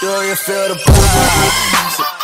Do you feel the pulse?